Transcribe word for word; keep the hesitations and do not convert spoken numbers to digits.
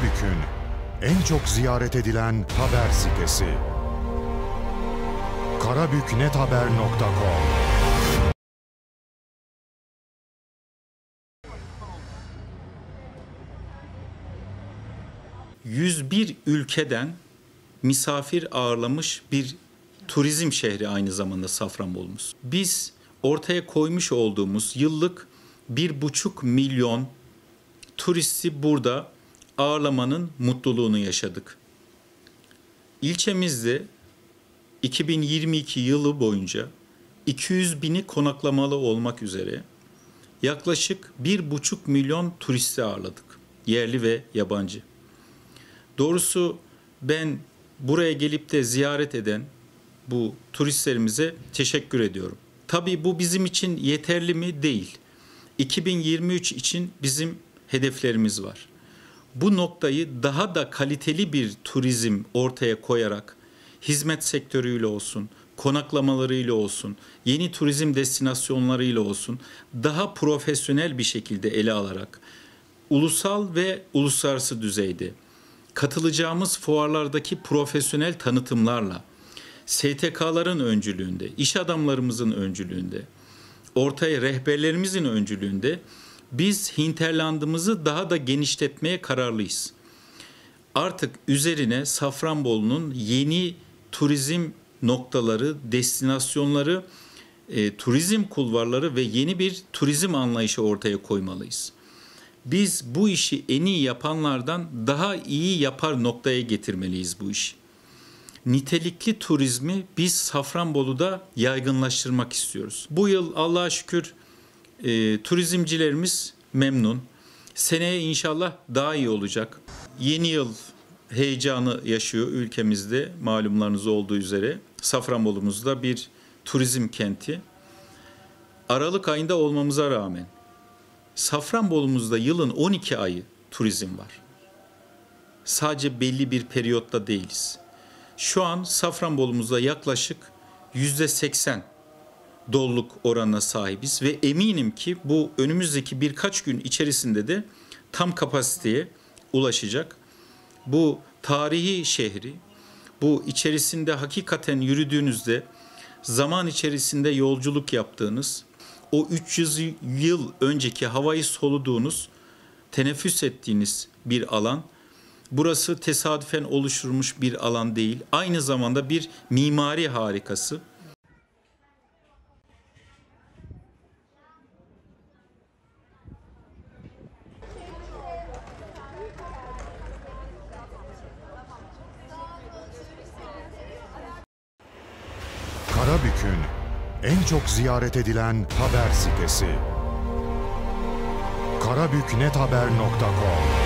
Karabük'ün en çok ziyaret edilen haber sitesi. Karabüknethaber nokta com yüz bir ülkeden misafir ağırlamış bir turizm şehri aynı zamanda Safranbolu'muz. Biz ortaya koymuş olduğumuz yıllık bir buçuk milyon turisti burada ağırlamanın mutluluğunu yaşadık. İlçemizde iki bin yirmi iki yılı boyunca iki yüz bini konaklamalı olmak üzere yaklaşık bir buçuk milyon turisti ağırladık. Yerli ve yabancı. Doğrusu ben buraya gelip de ziyaret eden bu turistlerimize teşekkür ediyorum. Tabii bu bizim için yeterli mi? Değil. iki bin yirmi üç için bizim hedeflerimiz var. Bu noktayı daha da kaliteli bir turizm ortaya koyarak hizmet sektörüyle olsun, konaklamalarıyla olsun, yeni turizm destinasyonlarıyla olsun daha profesyonel bir şekilde ele alarak ulusal ve uluslararası düzeyde katılacağımız fuarlardaki profesyonel tanıtımlarla, S T K'ların öncülüğünde, iş adamlarımızın öncülüğünde, ortaya rehberlerimizin öncülüğünde biz hinterlandımızı daha da genişletmeye kararlıyız. Artık üzerine Safranbolu'nun yeni turizm noktaları, destinasyonları, e, turizm kulvarları ve yeni bir turizm anlayışı ortaya koymalıyız. Biz bu işi en iyi yapanlardan daha iyi yapar noktaya getirmeliyiz bu işi. Nitelikli turizmi biz Safranbolu'da yaygınlaştırmak istiyoruz. Bu yıl Allah'a şükür e, turizmcilerimiz memnun. Seneye inşallah daha iyi olacak. Yeni yıl heyecanı yaşıyor ülkemizde, malumlarınız olduğu üzere. Safranbolu'muzda bir turizm kenti. Aralık ayında olmamıza rağmen Safranbolu'muzda yılın on iki ayı turizm var. Sadece belli bir periyotta değiliz. Şu an Safranbolu'muzda yaklaşık yüzde seksen doluluk oranına sahibiz ve eminim ki bu önümüzdeki birkaç gün içerisinde de tam kapasiteye ulaşacak. Bu tarihi şehri, bu içerisinde hakikaten yürüdüğünüzde zaman içerisinde yolculuk yaptığınız, o üç yüz yıl önceki havayı soluduğunuz, teneffüs ettiğiniz bir alan. Burası tesadüfen oluşturulmuş bir alan değil. Aynı zamanda bir mimari harikası. Karabük'ün en çok ziyaret edilen haber sitesi. Karabüknethaber nokta com